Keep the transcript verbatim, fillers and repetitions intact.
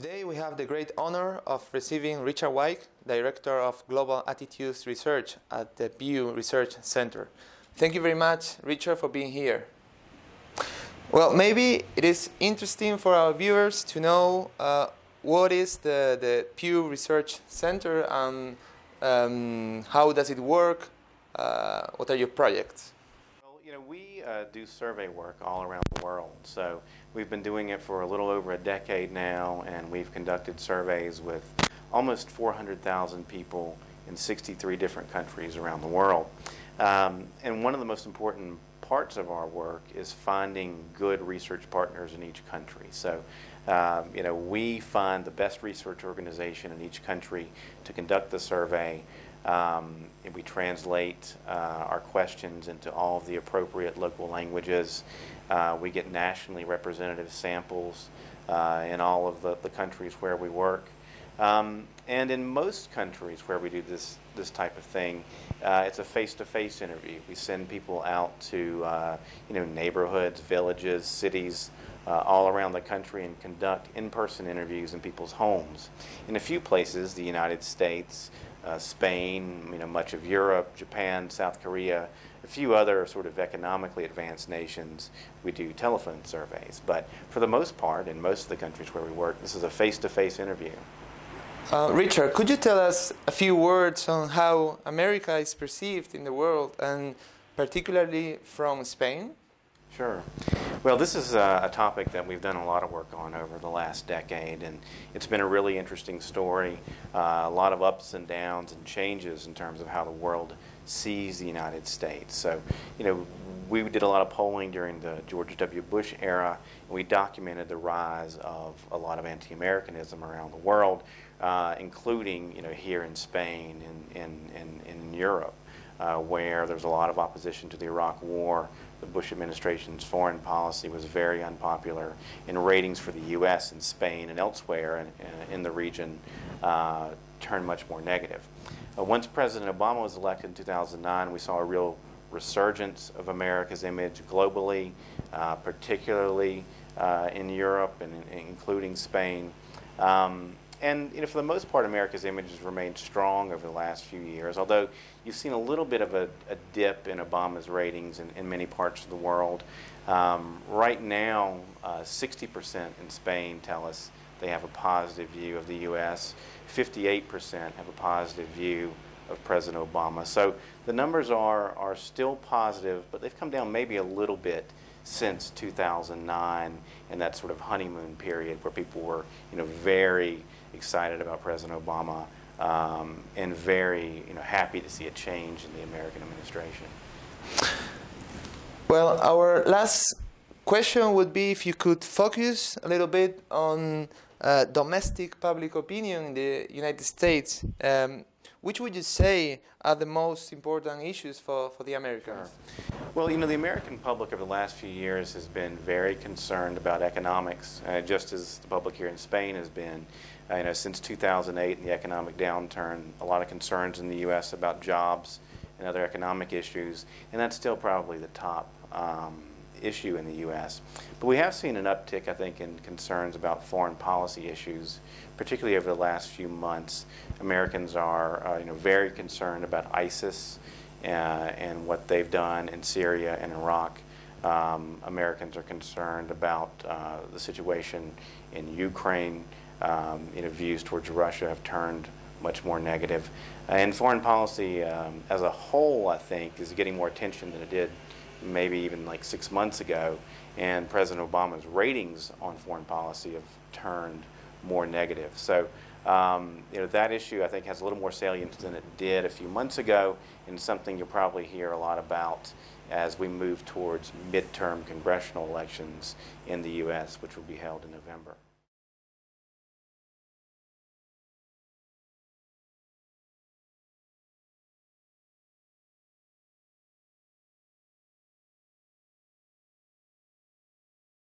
Today we have the great honor of receiving Richard Wike, Director of Global Attitudes Research at the Pew Research Center. Thank you very much, Richard, for being here. Well, maybe it is interesting for our viewers to know uh, what is the, the Pew Research Center and um, how does it work, uh, what are your projects? You know, we uh, do survey work all around the world, so we've been doing it for a little over a decade now, and we've conducted surveys with almost four hundred thousand people in sixty-three different countries around the world. Um, and one of the most important parts of our work is finding good research partners in each country. So, um, you know, we find the best research organization in each country to conduct the survey. Um, and we translate uh, our questions into all of the appropriate local languages. Uh, we get nationally representative samples uh, in all of the, the countries where we work. Um, and in most countries where we do this, this type of thing, uh, it's a face-to-face interview. We send people out to uh, you know, neighborhoods, villages, cities, Uh, all around the country and conduct in-person interviews in people's homes. In a few places, the United States, uh, Spain, you know, much of Europe, Japan, South Korea, a few other sort of economically advanced nations, we do telephone surveys. But for the most part, in most of the countries where we work, this is a face-to-face interview. Uh, Richard, could you tell us a few words on how America is perceived in the world, and particularly from Spain? Sure. Well, this is a, a topic that we've done a lot of work on over the last decade, and it's been a really interesting story, uh, a lot of ups and downs and changes in terms of how the world sees the United States. So, you know, we did a lot of polling during the George W. Bush era, and we documented the rise of a lot of anti-Americanism around the world, uh, including, you know, here in Spain and in, in, in Europe, uh, where there's a lot of opposition to the Iraq War. The Bush administration's foreign policy was very unpopular, and ratings for the U S and Spain and elsewhere in, in the region uh, turned much more negative. Uh, once President Obama was elected in two thousand nine, we saw a real resurgence of America's image globally, uh, particularly uh, in Europe and in, including Spain. Um, And you know, for the most part, America's image has remained strong over the last few years, although you've seen a little bit of a, a dip in Obama's ratings in, in many parts of the world. Um, right now, uh, sixty percent in Spain tell us they have a positive view of the U S, fifty-eight percent have a positive view of President Obama. So the numbers are, are still positive, but they've come down maybe a little bit since two thousand nine, and that sort of honeymoon period where people were, you know, very excited about President Obama um, and very, you know, happy to see a change in the American administration. Well, our last question would be if you could focus a little bit on uh, domestic public opinion in the United States. Um, Which would you say are the most important issues for, for the Americans? Sure. Well, you know, the American public over the last few years has been very concerned about economics, uh, just as the public here in Spain has been. Uh, you know, since two thousand eight and the economic downturn, a lot of concerns in the U S about jobs and other economic issues, and that's still probably the top um, issue in the U S. But we have seen an uptick, I think, in concerns about foreign policy issues, particularly over the last few months. Americans are uh, you know, very concerned about ISIS uh, and what they've done in Syria and Iraq. Um, Americans are concerned about uh, the situation in Ukraine. Um, you know, views towards Russia have turned much more negative. And foreign policy um, as a whole, I think, is getting more attention than it did maybe even like six months ago. And President Obama's ratings on foreign policy have turned more negative. So, um, you know, that issue, I think, has a little more salience than it did a few months ago, and something you'll probably hear a lot about as we move towards midterm congressional elections in the U S, which will be held in November.